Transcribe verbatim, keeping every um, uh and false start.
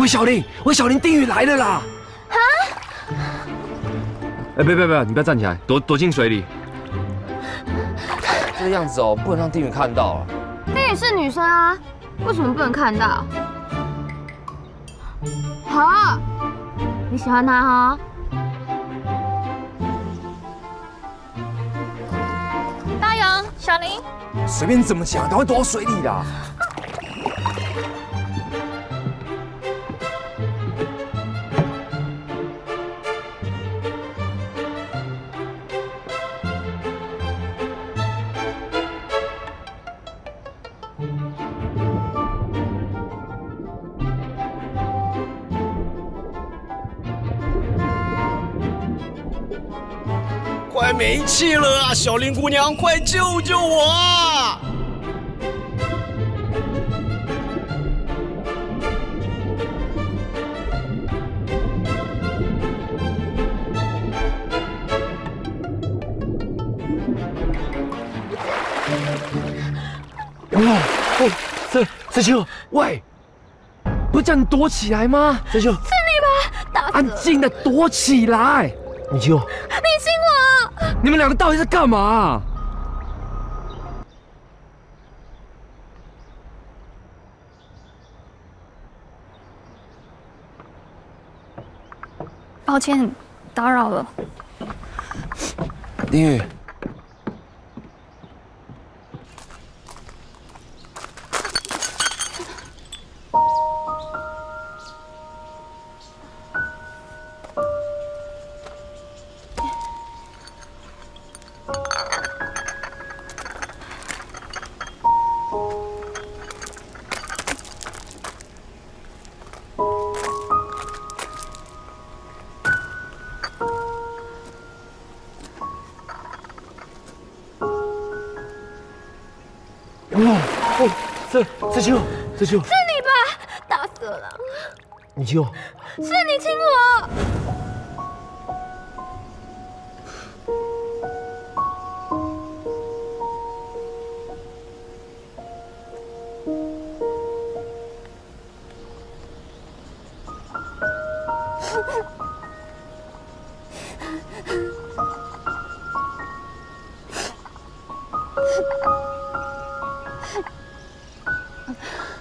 喂，小林，喂，小林，地狱来了啦！啊！哎，别别别，你不要站起来，躲躲进水里。这个样子哦，不能让地狱看到啊。地狱是女生啊，为什么不能看到？好，你喜欢她哦。 小林，随便怎么讲，赶快躲到水里啦！快没气了啊，小林姑娘，快救救我啊！哇！哦，三三舅，喂，不是叫你躲起来吗？三舅，是你吧？打死！安静的躲起来，你舅。 你们两个到底在干嘛、啊？抱歉，打扰了。丁宇，自救，自救！是你吧？打死了！你救！是你亲我